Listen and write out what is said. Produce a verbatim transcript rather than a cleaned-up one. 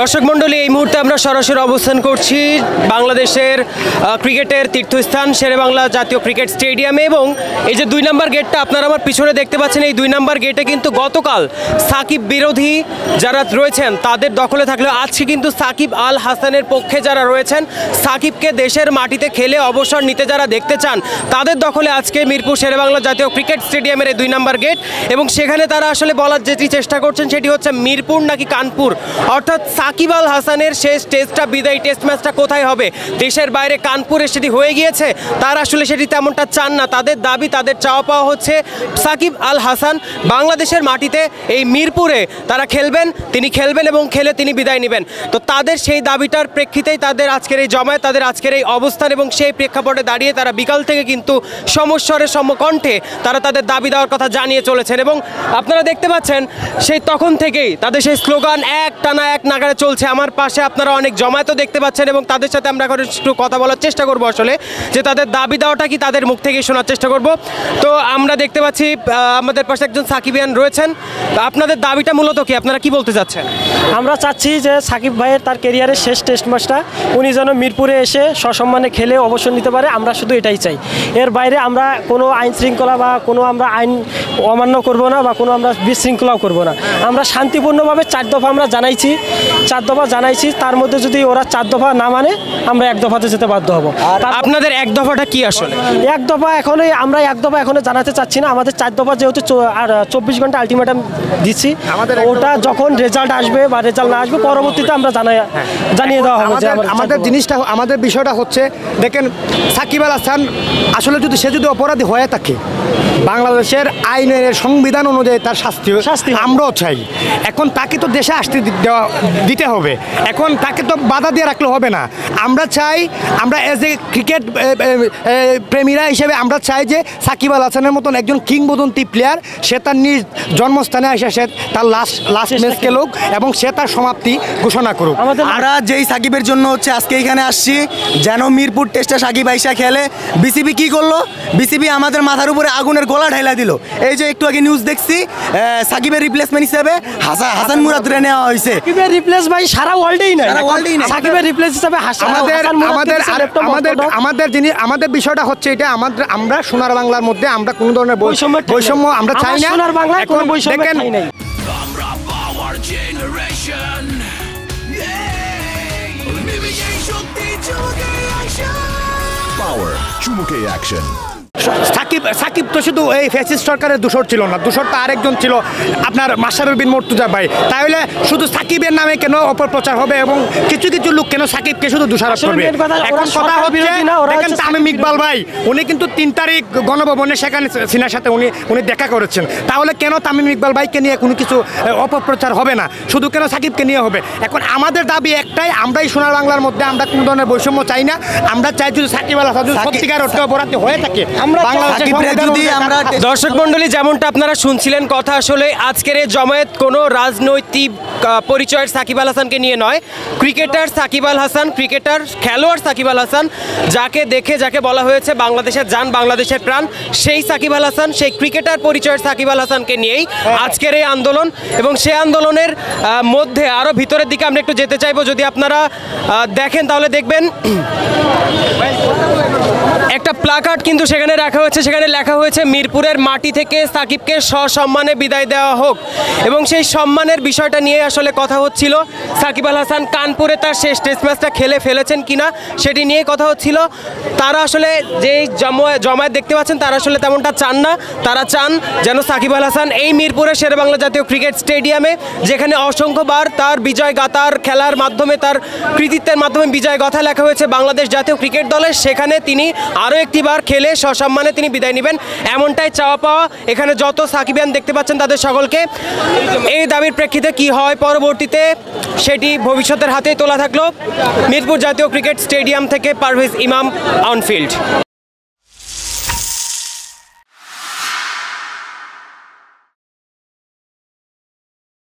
দর্শক মণ্ডলী, এই মুহূর্তে আমরা সরাসরি অবস্থান করছি বাংলাদেশের ক্রিকেটের তীর্থস্থান শেরেবাংলা জাতীয় ক্রিকেট স্টেডিয়ামে। এবং এই যে দুই নম্বর গেটটা আপনারা আমার পিছনে দেখতে পাচ্ছেন, এই দুই নম্বর গেটে কিন্তু গতকাল সাকিব বিরোধী যারা রয়েছেন তাদের দখলে থাকলেও আজকে কিন্তু শাকিব আল হাসানের পক্ষে যারা রয়েছেন, সাকিবকে দেশের মাটিতে খেলে অবসর নিতে যারা দেখতে চান তাদের দখলে আজকে মিরপুর শেরেবাংলা জাতীয় ক্রিকেট স্টেডিয়ামের এই দুই নম্বর গেট। এবং সেখানে তারা আসলে বলার যেটি চেষ্টা করছেন সেটি হচ্ছে মিরপুর নাকি কানপুর, অর্থাৎ সাকিব আল হাসানের শেষ টেস্টটা, বিদায়ী টেস্ট ম্যাচটা কোথায় হবে? দেশের বাইরে কানপুরে সেটি হয়ে গিয়েছে, তারা আসলে সেটি তেমনটা চান না। তাদের দাবি, তাদের চাওয়া পাওয়া হচ্ছে সাকিব আল হাসান বাংলাদেশের মাটিতে এই মিরপুরে তারা খেলবেন, তিনি খেলবেন এবং খেলে তিনি বিদায় নেবেন। তো তাদের সেই দাবিটার প্রেক্ষিতেই তাদের আজকের এই জমায়েত, তাদের আজকের এই অবস্থান। এবং সেই প্রেক্ষাপটে দাঁড়িয়ে তারা বিকাল থেকে কিন্তু সমস্বরে সমকণ্ঠে তারা তাদের দাবি দেওয়ার কথা জানিয়ে চলেছেন। এবং আপনারা দেখতে পাচ্ছেন সেই তখন থেকেই তাদের সেই স্লোগান এক টানা এক নাগারে চলছে। আমার পাশে আপনারা অনেক জমায়েত দেখতে পাচ্ছেন এবং তাদের সাথে আমরা এখন একটু কথা বলার চেষ্টা করব, আসলে যে তাদের দাবি দেওয়াটা কি তাদের মুখ থেকে শোনার চেষ্টা করব। তো আমরা দেখতে পাচ্ছি আমাদের পাশে একজন সাকিবিয়ান রয়েছেন। আপনাদের দাবিটা মূলত কি, আপনারা কি বলতে চাচ্ছেন? আমরা চাচ্ছি যে সাকিব ভাইয়ের তার ক্যারিয়ারের শেষ টেস্ট ম্যাচটা উনি যেন মিরপুরে এসে সসম্মানে খেলে অবসর নিতে পারে, আমরা শুধু এটাই চাই। এর বাইরে আমরা কোনো আইন শৃঙ্খলা বা কোনো আমরা আইন অমান্য করব না বা কোনো আমরা বিশৃঙ্খলাও করব না। আমরা শান্তিপূর্ণভাবে চার দফা আমরা জানাইছি, চার দফা জানাইছি, তার মধ্যে যদি ওরা চার দফা না মানে আমরা এক দফাতে যেতে বাধ্য হব। আপনাদের এক দফাটা কি আসলে? এক দফা এখনই আমরা এক দফা এখনো জানাতে চাচ্ছি না। আমাদের চার দফা যেহেতু চব্বিশ ঘন্টা আলটিমেটাম দিচ্ছি, ওটা যখন রেজাল্ট আসবে বা রেজাল্ট না আসবে পরবর্তীতে আমরা জানাই জানিয়ে দেওয়া হবে। আমাদের জিনিসটা, আমাদের বিষয়টা হচ্ছে, দেখেন সাকিব আল হাসান আসলে যদি সে যদি অপরাধী হয়ে থাকে বাংলাদেশের আইনের সংবিধান অনুযায়ী তার শাস্তি শাস্তি আমরাও চাই। এখন তাকে তো দেশে আসতে দেওয়া দিতে হবে, এখন তাকে তো বাধা দিয়ে রাখলে হবে না। আমরা চাই, আমরা এজ এ ক্রিকেট প্রেমীরা হিসেবে আমরা চাই যে সাকিব আল হাসানের মতন একজন কিংবদন্তি প্লেয়ার সে তার নিজ জন্মস্থানে এসে সে তার লাস্ট লাস্ট ম্যাচ খেলুক এবং সে তার সমাপ্তি ঘোষণা করুক। আমরা যেই সাকিবের জন্য হচ্ছে আজকে এখানে আসছি, যেন মিরপুর টেস্টে সাকিব আইসা খেলে। বিসিবি কি করলো? বিসিবি আমাদের মাথার উপরে আগুনের গলা ঢাইলা দিল। এই যে একটু আগে নিউজ দেখছি, সাকিবের রিপ্লেসমেন্ট হিসেবে হাসান হাসান মুরাদকে নেওয়া হয়েছে। সাকিবের রিপ্লেস ভাই সারা ওয়ার্ল্ডেই না, সারা ওয়ার্ল্ডেই না, সাকিবের রিপ্লেস হিসেবে হাসান। আমাদের আমাদের আমাদের যিনি আমাদের বিষয়টা হচ্ছে এটা, আমাদের আমরা সোনার বাংলার মধ্যে আমরা কোনো ধরনের বৈষম্য বৈষম্য আমরা চাই না। সোনার বাংলায় কোনো বৈষম্য চাই না। আমরা পাওয়ার জেনারেশন, এই শক্তি চুমুকে অ্যাকশন, পাওয়ার চুমুকে অ্যাকশন। সাকিব সাকিব তো শুধু এই ফ্যাসিস্ট সরকারের দোষর ছিল না, দোষর তো আরেকজন ছিল, আপনার মাশরাফি বিন মুর্তজা ভাই। তাহলে শুধু সাকিবের নামে কেন অপপ্রচার হবে এবং কিছু কিছু লোক কেন সাকিবকে শুধু দোষারোপ করবে? এখন কথা হচ্ছে, দেখেন তামিম ইকবাল ভাই, উনি কিন্তু তিন তারিখ গণভবনে সেখানে সিনার সাথে উনি উনি দেখা করেছেন। তাহলে কেন তামিম ইকবাল ভাইকে নিয়ে কোনো কিছু অপপ্রচার হবে না, শুধু কেন সাকিবকে নিয়ে হবে? এখন আমাদের দাবি একটাই, আমরাই সোনার বাংলার মধ্যে আমরা কোনো ধরনের বৈষম্য চাই না। আমরা চাই যদি সাকিব আল হাসান সত্যিকার অর্থে অপরাধী হয়ে থাকে। দর্শক মন্ডলী, যেমনটা আপনারা শুনছিলেন কথা, আসলে আজকের এই জমায়েত কোনো রাজনৈতিক পরিচয়ের সাকিব আল হাসানকে নিয়ে নয়। ক্রিকেটার সাকিব আল হাসান, ক্রিকেটার খেলোয়াড় সাকিব আল হাসান, যাকে দেখে যাকে বলা হয়েছে বাংলাদেশের জান, বাংলাদেশের প্রাণ, সেই সাকিব আল হাসান, সেই ক্রিকেটার পরিচয়ের সাকিব আল হাসানকে নিয়েই আজকের এই আন্দোলন। এবং সেই আন্দোলনের মধ্যে আরও ভিতরের দিকে আমরা একটু যেতে চাইবো। যদি আপনারা দেখেন তাহলে দেখবেন একটা প্ল্যাকার্ড কিন্তু সেখানে রাখা হয়েছে, সেখানে লেখা হয়েছে মিরপুরের মাটি থেকে সাকিবকে সসম্মানে বিদায় দেওয়া হোক। এবং সেই সম্মানের বিষয়টা নিয়ে আসলে কথা হচ্ছিল। সাকিব আল হাসান কানপুরে তার শেষ টেস্ট ম্যাচটা খেলে ফেলেছেন কিনা সেটি নিয়ে কথা হচ্ছিল। তারা আসলে যেই জমায়েত দেখতে পাচ্ছেন তারা আসলে তেমনটা চান না। তারা চান যেন সাকিব আল হাসান এই মিরপুরের শেরেবাংলা জাতীয় ক্রিকেট স্টেডিয়ামে, যেখানে অসংখ্যবার তার বিজয় গাথার খেলার মাধ্যমে, তার কৃতিত্বের মাধ্যমে বিজয় গাথা লেখা হয়েছে বাংলাদেশ জাতীয় ক্রিকেট দলের, সেখানে তিনি আরও একটি বার খেলে সসম্মানে তিনি বিদায় নেবেন, এমনটাই চাওয়া পাওয়া। এখানে যত সাকিবিয়ান দেখতে পাচ্ছেন তাদের সকলকে। এই দাবির প্রেক্ষিতে কি হয় পরবর্তীতে সেটি ভবিষ্যতের হাতেই তোলা থাকলো। মিরপুর জাতীয় ক্রিকেট স্টেডিয়াম থেকে পারভেজ ইমাম অনফিল্ড।